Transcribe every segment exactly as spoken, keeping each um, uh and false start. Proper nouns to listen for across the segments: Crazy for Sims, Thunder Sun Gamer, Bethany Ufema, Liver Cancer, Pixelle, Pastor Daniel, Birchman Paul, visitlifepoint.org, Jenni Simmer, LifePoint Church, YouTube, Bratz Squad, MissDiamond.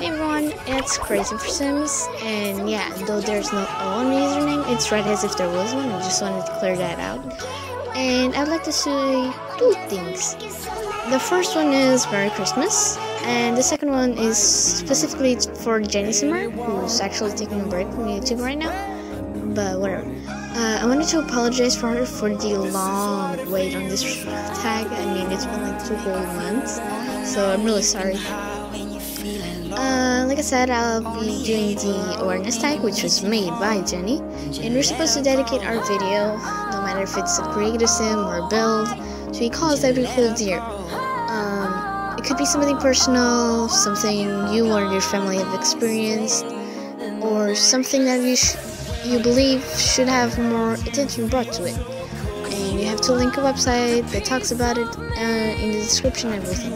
Hey everyone, it's Crazy for Sims, and yeah, though there's no O on my username, it's read as if there was one. I just wanted to clear that out. And I'd like to say two things. The first one is Merry Christmas, and the second one is specifically for Jenni Simmer, who's actually taking a break from YouTube right now, but whatever. Uh, I wanted to apologize for her for the long wait on this tag. I mean, it's been like two whole months, so I'm really sorry. Uh, like I said, I'll be doing the awareness tag, which was made by Jenni, and we're supposed to dedicate our video, no matter if it's a creative sim or build, to a cause that we feel dear. Um, it could be something personal, something you or your family have experienced, or something that you sh you believe should have more attention brought to it. And you have to link a website that talks about it uh, in the description and everything.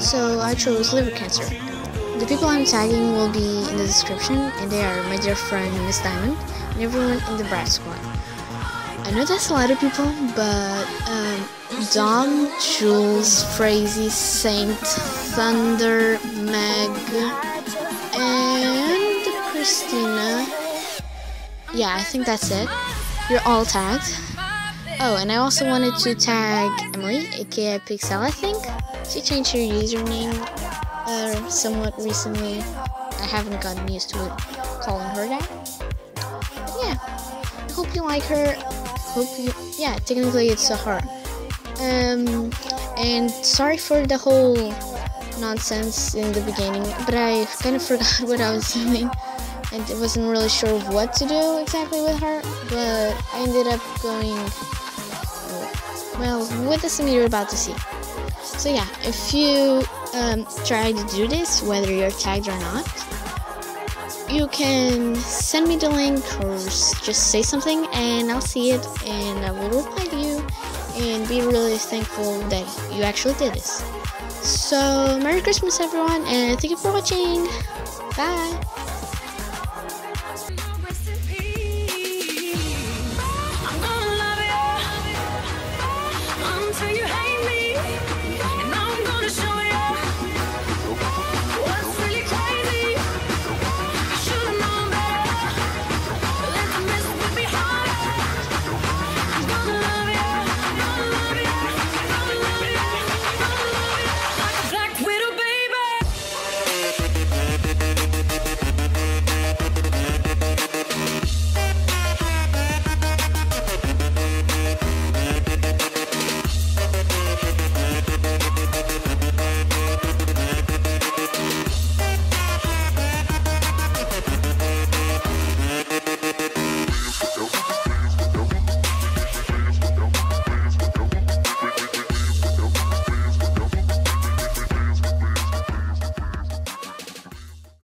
So I chose liver cancer. The people I'm tagging will be in the description, and they are my dear friend MissDiamond and everyone in the Bratz Squad. I know that's a lot of people, but um, Dom, Jules, Crazy, Saint, Thunder, Meg, and Christina. Yeah, I think that's it. You're all tagged. Oh, and I also wanted to tag Emily, aka Pixelle, I think. She changed her username uh, somewhat recently. I haven't gotten used to it, calling her that. Yeah, I hope you like her. Hope you, yeah, technically it's a her. Um, and sorry for the whole nonsense in the beginning, but I kind of forgot what I was doing, and I wasn't really sure what to do exactly with her. But I ended up going well with the sim you're about to see. So yeah, if you um, try to do this, whether you're tagged or not, you can send me the link or just say something, and I'll see it and I will reply to you and be really thankful that you actually did this. So Merry Christmas everyone, and thank you for watching. Bye!